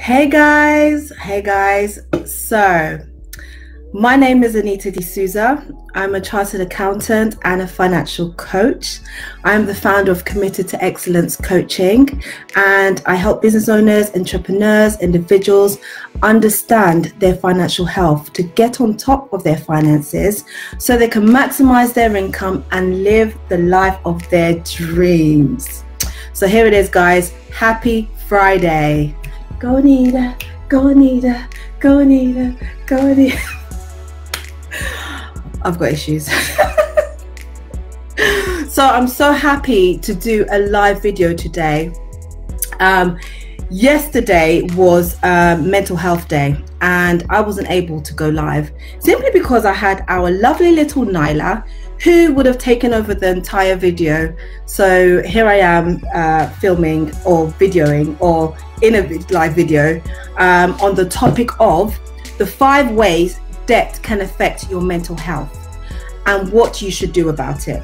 Hey guys, so my name is Anita de Souza. I'm a chartered accountant and a financial coach. I'm the founder of Committed to Excellence Coaching, and I help business owners, entrepreneurs, individuals understand their financial health to get on top of their finances so they can maximize their income and live the life of their dreams. So here it is, guys. Happy Friday. Go Anita, go Anita, go Anita, go Anita. I've got issues. So I'm so happy to do a live video today. Yesterday was mental health day, and I wasn't able to go live simply because I had our lovely little Nyla, who would have taken over the entire video. So here I am filming or videoing or in a live video on the topic of the 5 ways debt can affect your mental health and what you should do about it.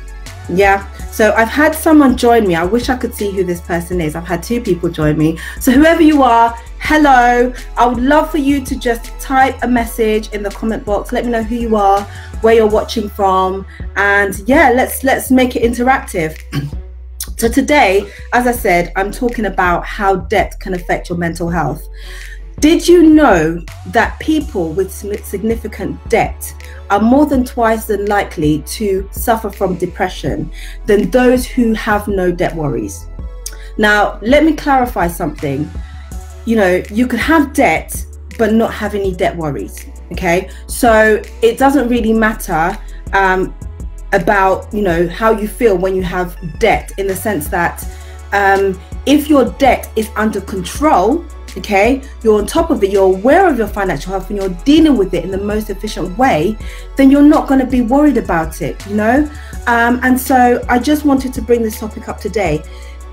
Yeah, so I've had someone join me. I wish I could see who this person is. I've had 2 people join me. So whoever you are, hello. I would love for you to just type a message in the comment box. Let me know who you are, where you're watching from, and yeah, let's make it interactive. So today, as I said, I'm talking about how debt can affect your mental health. Did you know that people with significant debt are more than twice than likely to suffer from depression than those who have no debt worries? Now, let me clarify something. You know, you could have debt but not have any debt worries, okay? So it doesn't really matter about, you know, how you feel when you have debt, in the sense that if your debt is under control, okay, you're on top of it, you're aware of your financial health and you're dealing with it in the most efficient way, then you're not going to be worried about it, you know. And so I just wanted to bring this topic up today.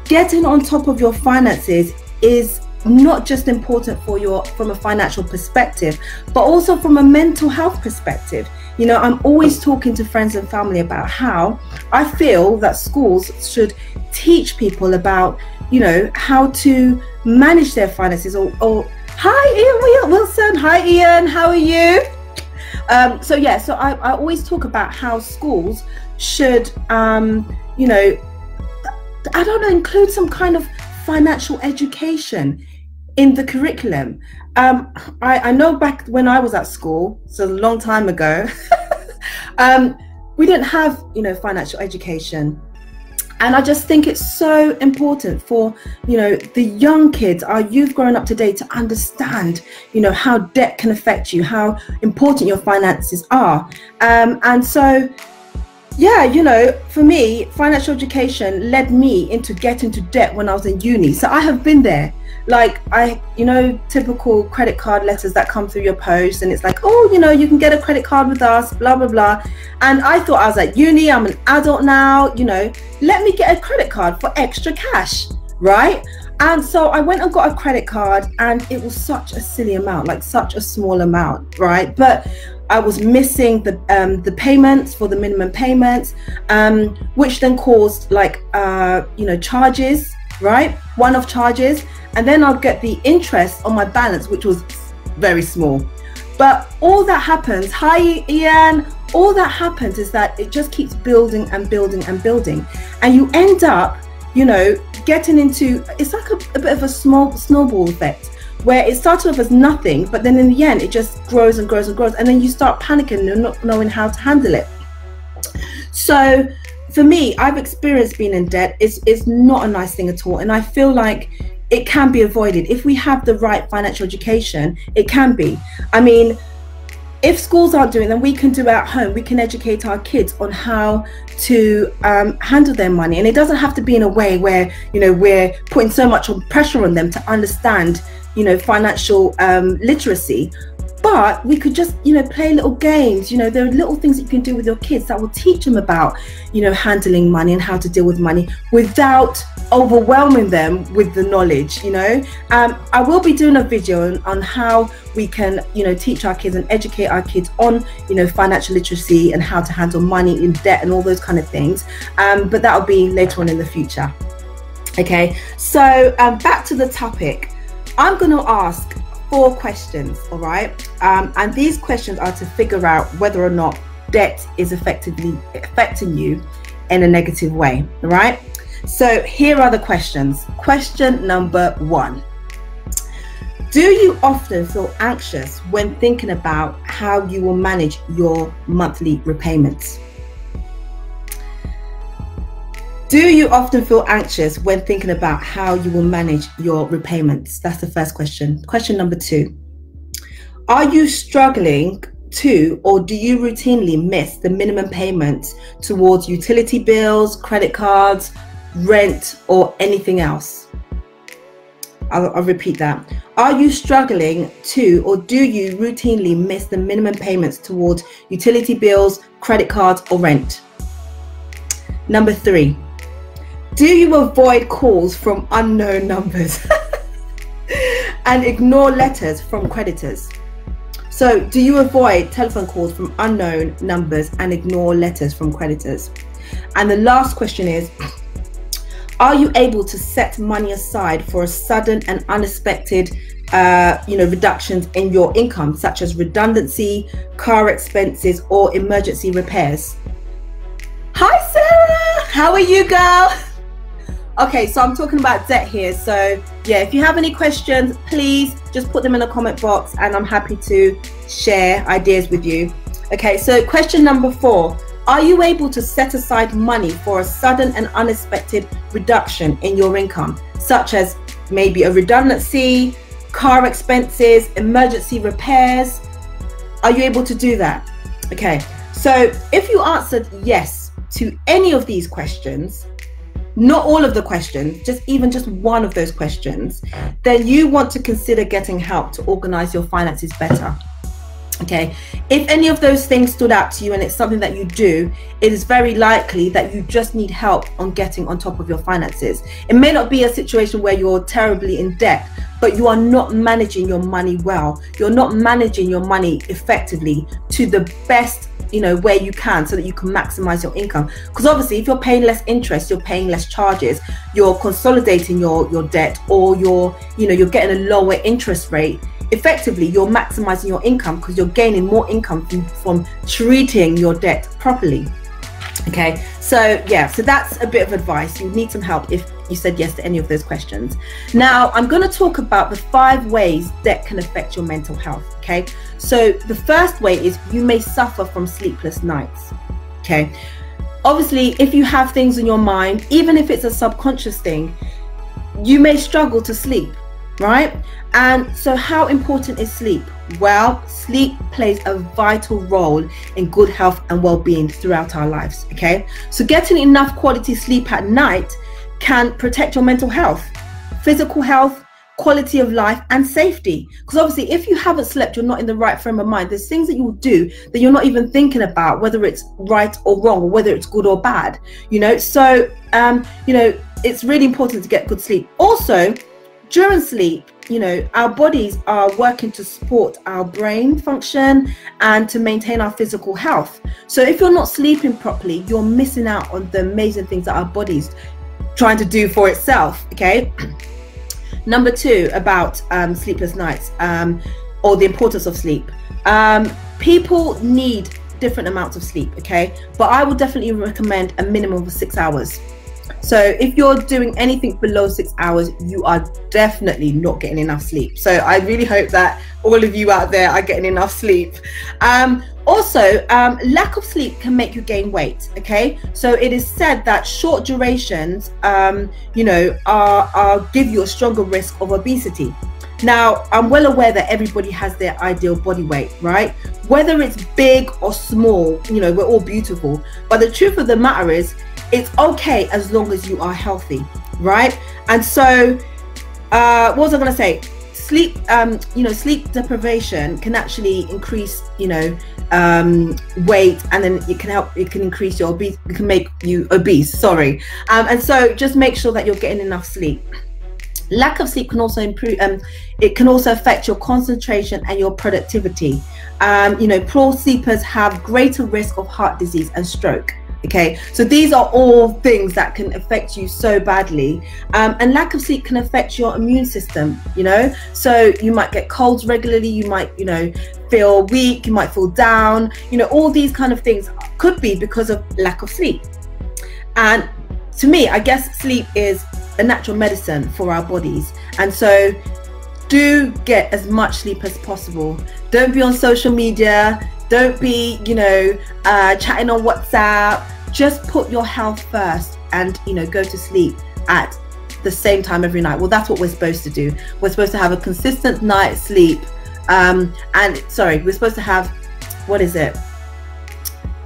Getting on top of your finances is not just important for your, from a financial perspective, but also from a mental health perspective. You know, I'm always talking to friends and family about how I feel that schools should teach people about, you know, how to manage their finances. Or hi Ian Wilson, hi Ian, how are you? So yeah, so I always talk about how schools should, you know, I don't know, include some kind of financial education in the curriculum. I know back when I was at school, so a long time ago, we didn't have, you know, financial education. And I just think it's so important for, you know, the young kids, our youth growing up today, to understand, you know, how debt can affect you, how important your finances are. And so, yeah, you know, for me, financial education led me into getting into debt when I was in uni. So I have been there. Like, you know, typical credit card letters that come through your post, and it's like, oh, you know, you can get a credit card with us, blah blah blah. And I thought, I was at uni, I'm an adult now, you know, let me get a credit card for extra cash, right? And so I went and got a credit card, and it was such a silly amount, like such a small amount, right? But I was missing the payments for the minimum payments, which then caused, like, you know, charges, right? One-off charges. And then I'll get the interest on my balance, which was very small. But all that happens, hi Ian, all that happens is that it just keeps building and building and building. And you end up, you know, getting into, it's like a bit of a small snowball effect, where it started off as nothing, but then in the end, it just grows and grows and grows. And then you start panicking and not knowing how to handle it. So for me, I've experienced being in debt. It's not a nice thing at all. And I feel like it can be avoided. If we have the right financial education, it can be. I mean, if schools aren't doing it, then we can do it at home. We can educate our kids on how to handle their money. And it doesn't have to be in a way where, you know, we're putting so much pressure on them to understand, you know, financial literacy. But we could just, you know, play little games. You know, there are little things that you can do with your kids that will teach them about, you know, handling money and how to deal with money without overwhelming them with the knowledge, you know. I will be doing a video on how we can, you know, teach our kids and educate our kids on, you know, financial literacy and how to handle money and debt and all those kind of things. But that'll be later on in the future. Okay, so back to the topic. I'm going to ask 4 questions, all right? And these questions are to figure out whether or not debt is effectively affecting you in a negative way, all right? So here are the questions. Question number 1. Do you often feel anxious when thinking about how you will manage your monthly repayments? Do you often feel anxious when thinking about how you will manage your repayments? That's the first question. Question number 2. Are you struggling to, or do you routinely miss the minimum payments towards utility bills, credit cards, rent, or anything else? I'll repeat that. Are you struggling to, or do you routinely miss the minimum payments towards utility bills, credit cards, or rent? Number 3, do you avoid calls from unknown numbers and ignore letters from creditors? So do you avoid telephone calls from unknown numbers and ignore letters from creditors? And the last question is, are you able to set money aside for a sudden and unexpected reductions in your income, such as redundancy, car expenses, or emergency repairs? Hi Sarah, how are you, girl? Okay, so I'm talking about debt here. So yeah, if you have any questions, please just put them in the comment box and I'm happy to share ideas with you. Okay, so question number 4. Are you able to set aside money for a sudden and unexpected reduction in your income, such as maybe a redundancy, car expenses, emergency repairs? Are you able to do that? Okay, so if you answered yes to any of these questions, not all of the questions, just even just one of those questions, then you want to consider getting help to organize your finances better. Okay, if any of those things stood out to you and it's something that you do, it is very likely that you just need help on getting on top of your finances. It may not be a situation where you're terribly in debt, but you are not managing your money well. You're not managing your money effectively to the best way you can, so that you can maximize your income. Because obviously if you're paying less interest, you're paying less charges, you're consolidating your debt, or you're getting a lower interest rate. Effectively, you're maximizing your income because you're gaining more income from treating your debt properly. Okay, so yeah, so that's a bit of advice. You need some help if you said yes to any of those questions. Now I'm going to talk about the 5 ways debt can affect your mental health. Okay, so the first way is you may suffer from sleepless nights. Okay, obviously if you have things in your mind, even if it's a subconscious thing, you may struggle to sleep, right? And so how important is sleep? Well, sleep plays a vital role in good health and well-being throughout our lives. Okay, so getting enough quality sleep at night can protect your mental health, physical health, quality of life, and safety. Because obviously if you haven't slept, you're not in the right frame of mind. There's things that you will do that you're not even thinking about, whether it's right or wrong, or whether it's good or bad, so it's really important to get good sleep. Also during sleep, our bodies are working to support our brain function and to maintain our physical health. So if you're not sleeping properly, you're missing out on the amazing things that our body's trying to do for itself. Okay. Number 2 about sleepless nights or the importance of sleep. People need different amounts of sleep. Okay, but I would definitely recommend a minimum of 6 hours. So if you're doing anything below 6 hours, you are definitely not getting enough sleep. So I really hope that all of you out there are getting enough sleep. Also, lack of sleep can make you gain weight. Okay, so it is said that short durations, give you a stronger risk of obesity. Now, I'm well aware that everybody has their ideal body weight, right? Whether it's big or small, we're all beautiful. But the truth of the matter is, it's okay as long as you are healthy, right? And so what was I gonna say? Sleep sleep deprivation can actually increase weight, and then it can increase your obese, it can make you obese, sorry. And so just make sure that you're getting enough sleep. Lack of sleep can also affect your concentration and your productivity. Poor sleepers have greater risk of heart disease and stroke. Okay, so these are all things that can affect you so badly, and lack of sleep can affect your immune system, you know, so you might get colds regularly, you might, you know, feel weak, you might feel down, you know, all these kind of things could be because of lack of sleep. And to me, I guess sleep is a natural medicine for our bodies, and so do get as much sleep as possible. Don't be on social media, don't be, you know, chatting on WhatsApp. Just put your health first and, you know, go to sleep at the same time every night. Well, that's what we're supposed to do. We're supposed to have a consistent night's sleep. We're supposed to have, what is it?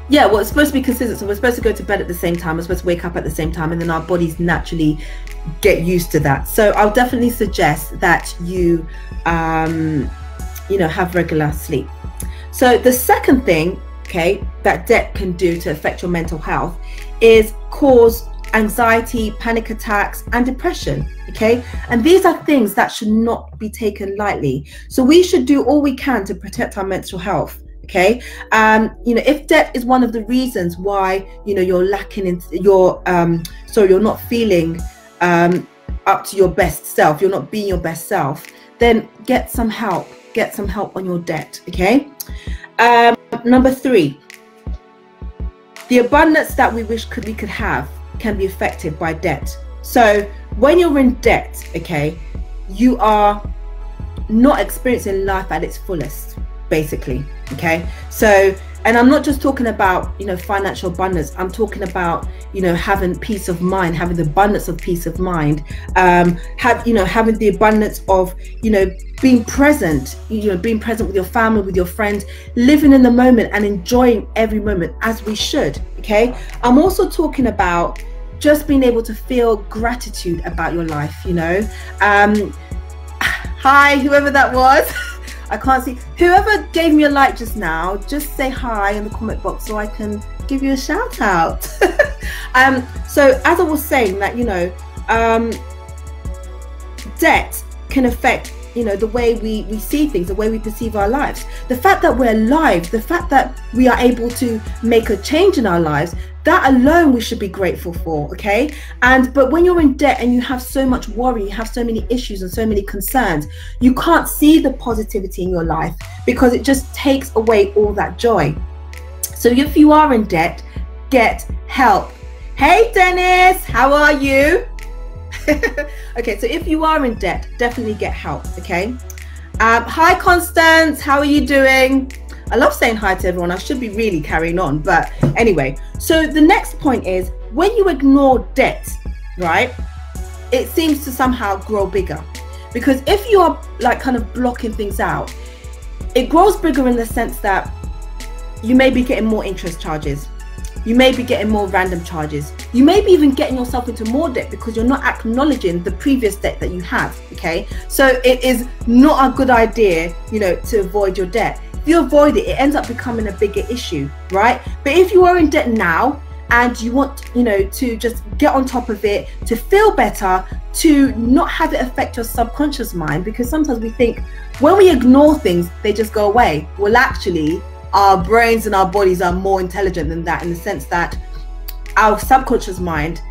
Yeah, well, it's supposed to be consistent. So we're supposed to go to bed at the same time. We're supposed to wake up at the same time. And then our bodies naturally get used to that. So I'll definitely suggest that you, you know, have regular sleep. So the second thing, okay, that debt can do to affect your mental health is cause anxiety, panic attacks, and depression, okay? And these are things that should not be taken lightly. So we should do all we can to protect our mental health, okay? You know, if debt is one of the reasons why, you know, you're lacking in your, you're not feeling up to your best self, you're not being your best self, then get some help. Get some help on your debt, okay? Number three, the abundance that we wish we could have can be affected by debt. So when you're in debt, okay, you are not experiencing life at its fullest, basically, okay? So, and I'm not just talking about, you know, financial abundance. I'm talking about, you know, having peace of mind, having the abundance of peace of mind, having the abundance of, you know, being present, you know, being present with your family, with your friends, living in the moment and enjoying every moment as we should, okay? I'm also talking about just being able to feel gratitude about your life, you know? Hi, whoever that was. I can't see. Whoever gave me a like just now, just say hi in the comment box so I can give you a shout out. So as I was saying that, you know, debt can affect, you know, the way we see things, the way we perceive our lives. The fact that we're alive, the fact that we are able to make a change in our lives, that alone we should be grateful for, okay? But when you're in debt and you have so much worry, you have so many issues and so many concerns, you can't see the positivity in your life because it just takes away all that joy. So if you are in debt, get help. Hey Dennis, how are you? Okay, so if you are in debt, definitely get help, okay? Hi Constance, how are you doing? I love saying hi to everyone. I should be really carrying on, but anyway. So the next point is, when you ignore debt, right, it seems to somehow grow bigger, because if you are like kind of blocking things out, it grows bigger in the sense that you may be getting more interest charges, you may be getting more random charges, you may be even getting yourself into more debt because you're not acknowledging the previous debt that you have, okay? So it is not a good idea, you know, to avoid your debt. You avoid it, it ends up becoming a bigger issue, right? But if you are in debt now and you want, you know, to just get on top of it, to feel better, to not have it affect your subconscious mind, because sometimes we think when we ignore things they just go away. Well, actually our brains and our bodies are more intelligent than that, in the sense that our subconscious mind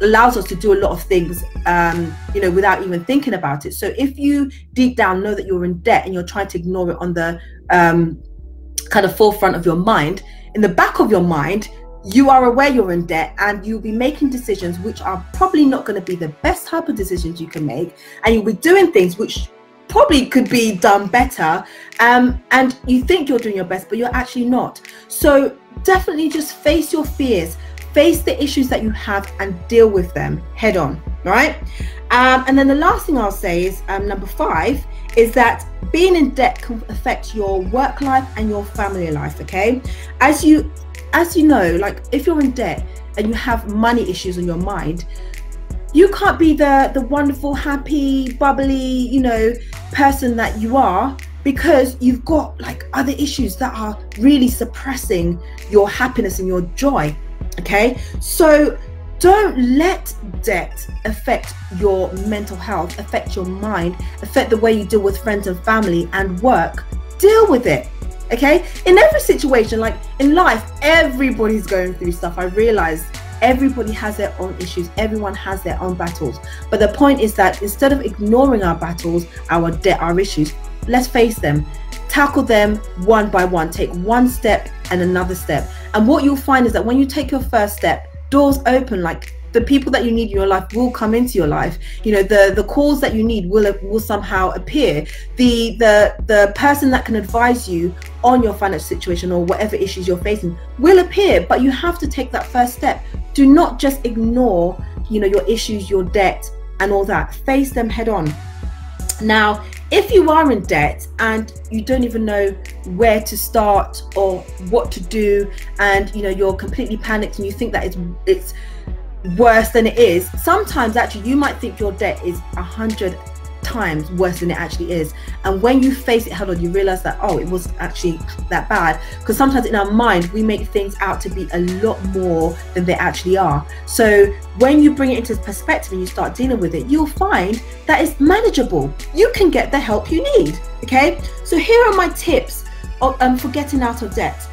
allows us to do a lot of things, you know, without even thinking about it. So if you deep down know that you're in debt and you're trying to ignore it on the kind of forefront of your mind, in the back of your mind you are aware you're in debt, and you'll be making decisions which are probably not going to be the best type of decisions you can make, and you'll be doing things which probably could be done better, and you think you're doing your best but you're actually not. So definitely just face your fears, face the issues that you have and deal with them head on, right? And then the last thing I'll say is, number five, is that being in debt can affect your work life and your family life, okay? As you know, like if you're in debt and you have money issues on your mind, you can't be the wonderful, happy, bubbly, you know, person that you are, because you've got like other issues that are really suppressing your happiness and your joy. Okay, so don't let debt affect your mental health, affect your mind, affect the way you deal with friends and family and work. Deal with it, okay? In every situation, like in life, everybody's going through stuff. I realized everybody has their own issues. Everyone has their own battles. But the point is that instead of ignoring our battles, our issues, let's face them. Tackle them one by one. Take one step and another step. And what you'll find is that when you take your first step, doors open. Like the people that you need in your life will come into your life. You know, the calls that you need will somehow appear. The person that can advise you on your financial situation or whatever issues you're facing will appear, but you have to take that first step. Do not just ignore, you know, your issues, your debt and all that. Face them head on. Now, if you are in debt and you don't even know where to start or what to do, and you know, you're completely panicked and you think that it's worse than it is, sometimes actually you might think your debt is 100 times worse than it actually is. And when you face it head on, you realize that, oh, it wasn't actually that bad. Because sometimes in our mind we make things out to be a lot more than they actually are. So when you bring it into perspective and you start dealing with it, you'll find that it's manageable. You can get the help you need, okay? So here are my tips for getting out of debt.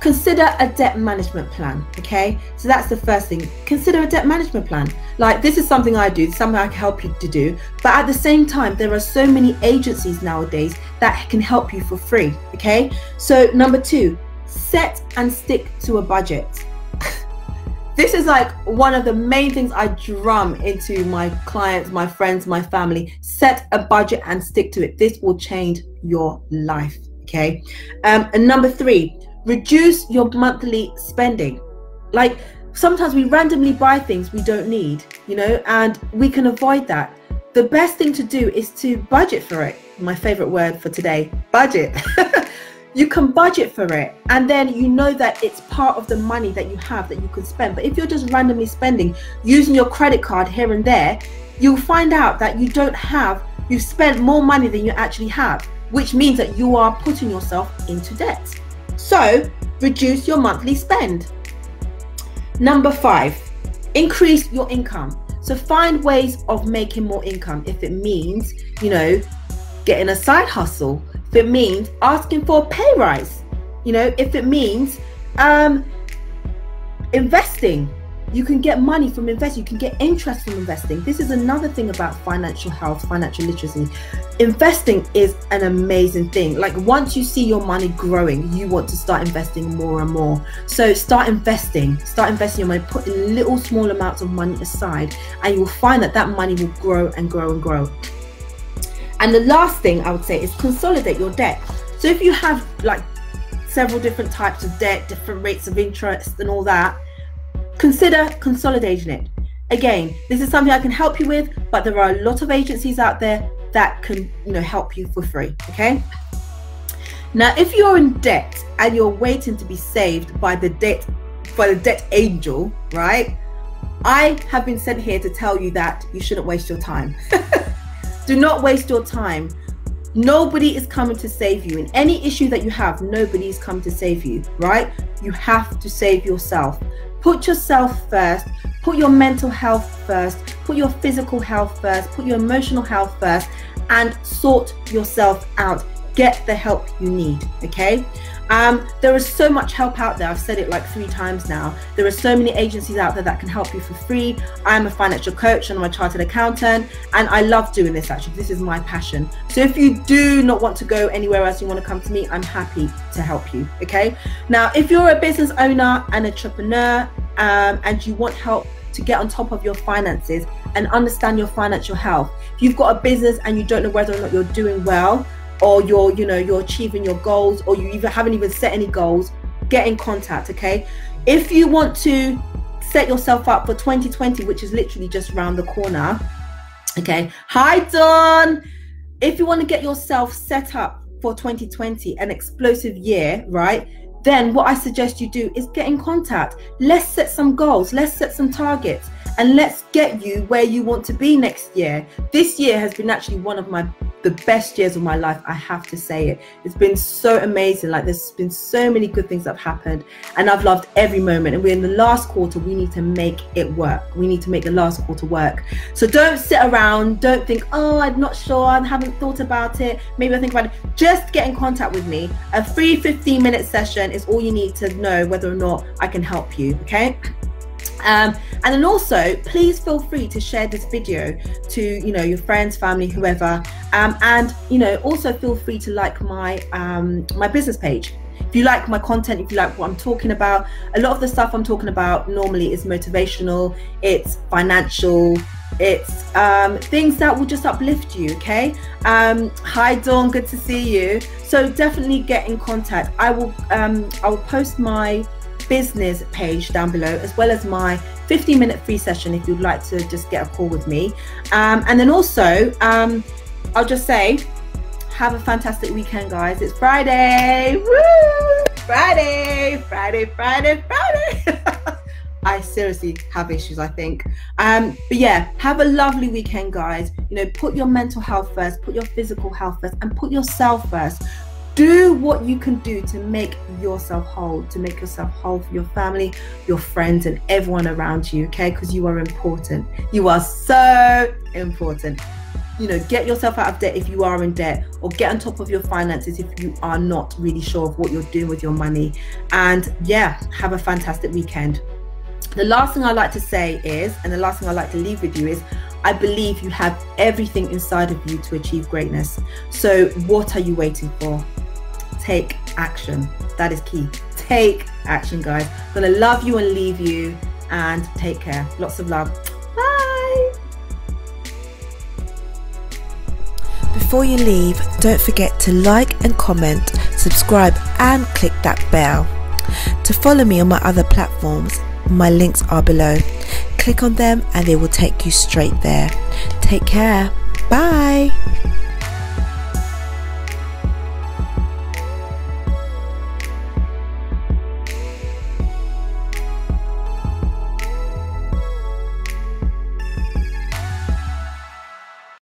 Consider a debt management plan, okay? So that's the first thing. Consider a debt management plan. Like, this is something I do, something I can help you to do. But at the same time, there are so many agencies nowadays that can help you for free, okay? So number 2, set and stick to a budget. This is like one of the main things I drum into my clients, my friends, my family. Set a budget and stick to it. This will change your life, okay? And number 3, reduce your monthly spending. Like, sometimes we randomly buy things we don't need, you know, and we can avoid that. The best thing to do is to budget for it. My favorite word for today, budget. You can budget for it, and then you know that it's part of the money that you have that you could spend. But if you're just randomly spending, using your credit card here and there, you'll find out that you've spent more money than you actually have, which means that you are putting yourself into debt. So reduce your monthly spend. Number 5, increase your income. So find ways of making more income. If it means, you know, getting a side hustle, if it means asking for a pay rise, you know, if it means investing, you can get money from investing, you can get interest from investing. This is another thing about financial health, financial literacy. Investing is an amazing thing. Like, once you see your money growing, you want to start investing more and more. So start investing your money, put in little small amounts of money aside, and you will find that that money will grow and grow and grow. And the last thing I would say is consolidate your debt. So if you have like several different types of debt, different rates of interest and all that, consider consolidating it. Again, this is something I can help you with, but there are a lot of agencies out there that can, you know, help you for free, okay? Now, if you're in debt and you're waiting to be saved by the debt angel, right? I have been sent here to tell you that you shouldn't waste your time. Do not waste your time. Nobody is coming to save you. In any issue that you have, nobody is coming to save you, right? You have to save yourself. Put yourself first, put your mental health first, put your physical health first, put your emotional health first, and sort yourself out. Get the help you need, okay? There is so much help out there. I've said it like 3 times now. There are so many agencies out there that can help you for free. I'm a financial coach and I'm a chartered accountant, and I love doing this actually. This is my passion. So if you do not want to go anywhere else, you want to come to me, I'm happy to help you, okay? Now, if you're a business owner and entrepreneur and you want help to get on top of your finances and understand your financial health, if you've got a business and you don't know whether or not you're doing well, or you're achieving your goals, or you haven't even set any goals, get in contact, okay? If you want to set yourself up for 2020, which is literally just around the corner, okay? Hi, Don. If you want to get yourself set up for 2020, an explosive year, right? Then what I suggest you do is get in contact. Let's set some goals, let's set some targets, and let's get you where you want to be next year. This year has been actually one of my the best years of my life. I have to say it. It's been so amazing. Like, there's been so many good things that have happened, and I've loved every moment. And we're in the last quarter. We need to make it work. We need to make the last quarter work. So don't sit around. Don't think, oh, I'm not sure. I haven't thought about it. Maybe I'll think about it. Just get in contact with me. A free 15-minute session is all you need to know whether or not I can help you. Okay. And then also, please feel free to share this video to, you know, your friends, family, whoever. And, you know, also feel free to like my business page. If you like my content, if you like what I'm talking about, a lot of the stuff I'm talking about normally is motivational, it's financial, it's things that will just uplift you, okay? Hi Dawn, good to see you. So definitely get in contact. I will post my business page down below, as well as my 15-minute free session if you'd like to just get a call with me. And then also, I'll just say, have a fantastic weekend, guys. It's Friday. Woo! Friday, Friday, Friday, Friday. I seriously have issues, I think. But yeah, have a lovely weekend, guys. You know, put your mental health first, put your physical health first, and put yourself first. Do what you can do to make yourself whole, for your family, your friends, and everyone around you, okay? Because you are important. You are so important. You know, get yourself out of debt if you are in debt, or get on top of your finances if you are not really sure of what you're doing with your money. And yeah, have a fantastic weekend. The last thing I'd like to say is, and the last thing I'd like to leave with you is, I believe you have everything inside of you to achieve greatness. So what are you waiting for? Take action. That is key. Take action, guys. I'm gonna love you and leave you, and take care. Lots of love. Bye. Before you leave, don't forget to like and comment, subscribe, and click that bell. To follow me on my other platforms, my links are below. Click on them and they will take you straight there. Take care. Bye.